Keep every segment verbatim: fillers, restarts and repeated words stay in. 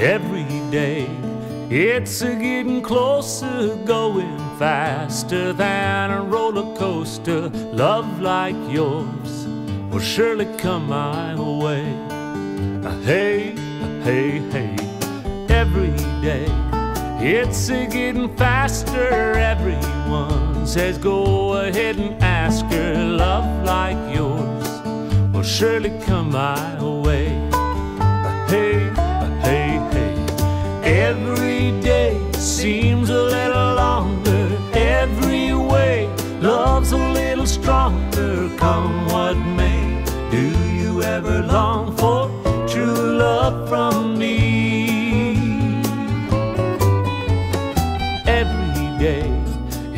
every day. It's a getting closer, going faster than a roller coaster. Love like yours will surely come my way. Hey, hey, hey, every day. It's a getting faster. Everyone says go ahead and ask her. Love like yours will surely come my way. Hey, hey, hey. Every day seems a little longer. Every way love's a little stronger. Come what may, do you ever long for true love from me?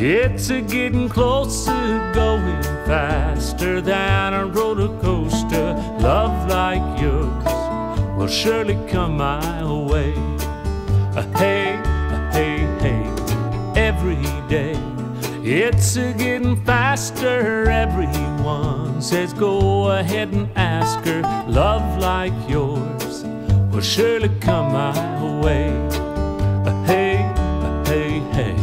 It's a getting closer, going faster than a roller coaster. Love like yours will surely come my way. Hey, hey, hey, every day. It's a getting faster. Everyone says go ahead and ask her. Love like yours will surely come my way. Hey, hey, hey.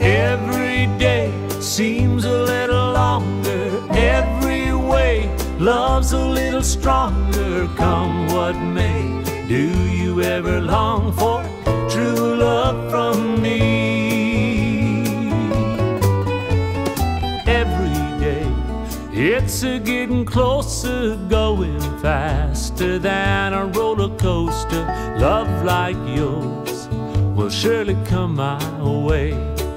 Every day seems a little longer. Every way love's a little stronger. Come what may, do you ever long for true love from me? Every day it's a getting closer, going faster than a roller coaster. Love like yours will surely come my way.